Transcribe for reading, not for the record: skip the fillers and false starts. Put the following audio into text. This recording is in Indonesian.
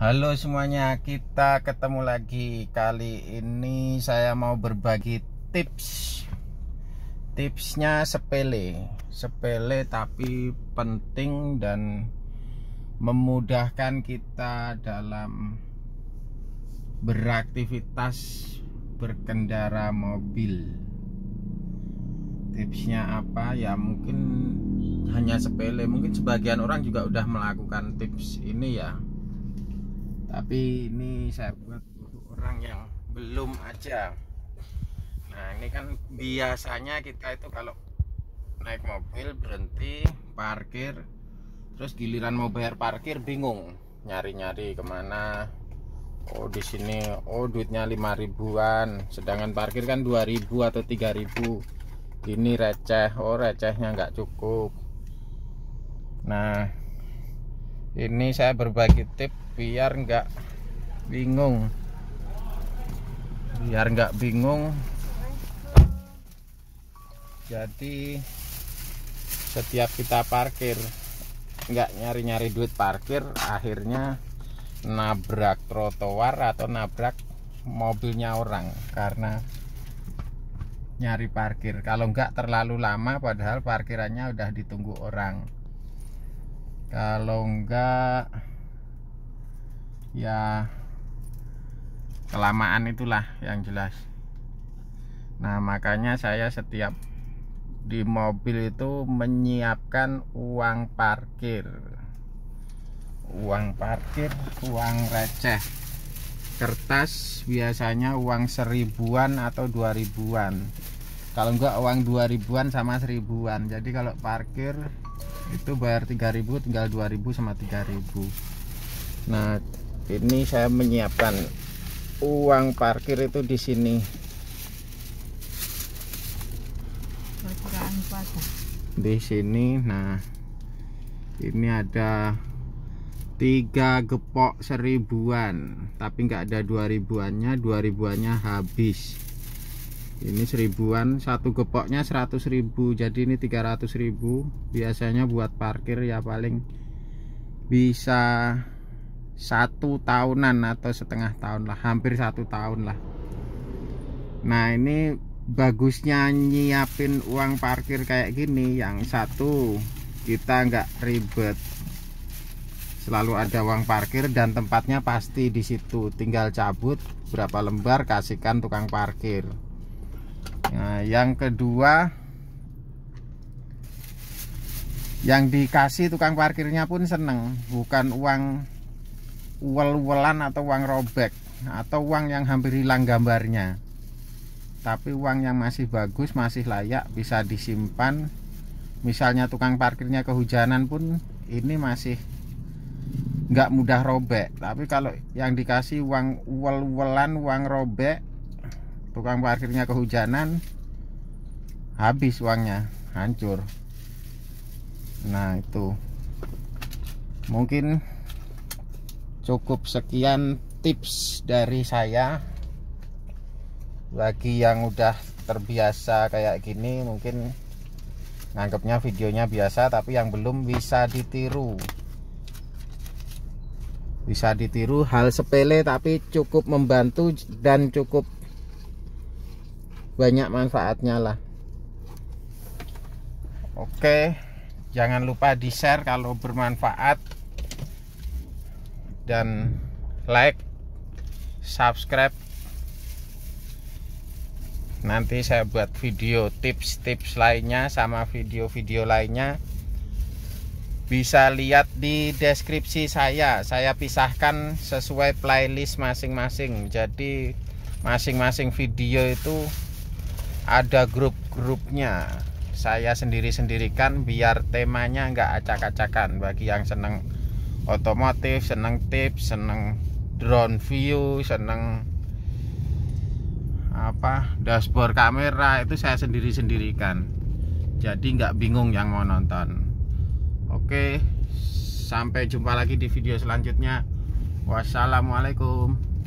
Halo semuanya, kita ketemu lagi. Kali ini saya mau berbagi tips. Tipsnya sepele tapi penting dan memudahkan kita dalam beraktivitas berkendara mobil. Tipsnya apa ya, mungkin hanya sepele, mungkin sebagian orang juga udah melakukan tips ini ya, tapi ini saya buat untuk orang yang belum aja. Nah, ini kan biasanya kita itu kalau naik mobil berhenti parkir, terus giliran mau bayar parkir bingung nyari-nyari kemana. Oh, di sini oh duitnya 5 ribuan, sedangkan parkir kan 2 ribu atau 3 ribu. Ini receh, oh recehnya nggak cukup. Nah, ini saya berbagi tips biar nggak bingung, jadi setiap kita parkir nggak nyari-nyari duit parkir, akhirnya nabrak trotoar atau nabrak mobilnya orang karena nyari parkir. Kalau nggak terlalu lama, padahal parkirannya udah ditunggu orang. Kalau enggak ya kelamaan, itulah yang jelas. Nah, makanya saya setiap di mobil itu menyiapkan uang parkir. Uang receh. Kertas biasanya uang 1.000-an atau 2.000-an. Kalau enggak uang 2.000-an sama 1.000-an. Jadi kalau parkir itu bayar 3.000 tinggal 2.000 sama 3.000. Nah, ini saya menyiapkan uang parkir itu di sini. Di sini. Nah, ini ada 3 gepok 1.000-an, tapi nggak ada 2.000-annya. 2.000-annya habis. Ini 1.000-an, 1 gepoknya 100.000, jadi ini 300.000. Biasanya buat parkir ya paling bisa 1 tahunan atau setengah tahun lah, hampir 1 tahun lah. Nah, ini bagusnya nyiapin uang parkir kayak gini. Yang satu, kita nggak ribet, selalu ada uang parkir dan tempatnya pasti di situ. Tinggal cabut berapa lembar, kasihkan tukang parkir. Nah, yang kedua, yang dikasih tukang parkirnya pun seneng, bukan uang uwel-uwelan atau uang robek atau uang yang hampir hilang gambarnya, tapi uang yang masih bagus, masih layak, bisa disimpan. Misalnya tukang parkirnya kehujanan pun ini masih nggak mudah robek. Tapi kalau yang dikasih uang uwel-uwelan, uang robek, tukang parkirnya kehujanan, habis uangnya, hancur. Nah, itu mungkin cukup sekian tips dari saya. Bagi yang udah terbiasa kayak gini mungkin nganggapnya videonya biasa, tapi yang belum bisa ditiru. Bisa ditiru, hal sepele tapi cukup membantu dan cukup banyak manfaatnya lah. Oke, jangan lupa di share kalau bermanfaat, dan like, subscribe. Nanti saya buat video tips-tips lainnya sama video-video lainnya, bisa lihat di deskripsi saya. Saya pisahkan sesuai playlist masing-masing, jadi masing-masing video itu ada grup-grupnya. Saya sendiri-sendirikan biar temanya nggak acak-acakan. Bagi yang seneng otomotif, seneng tips, seneng drone view, seneng apa dashboard kamera, itu saya sendiri-sendirikan, jadi nggak bingung yang mau nonton. Oke, sampai jumpa lagi di video selanjutnya. Wassalamualaikum.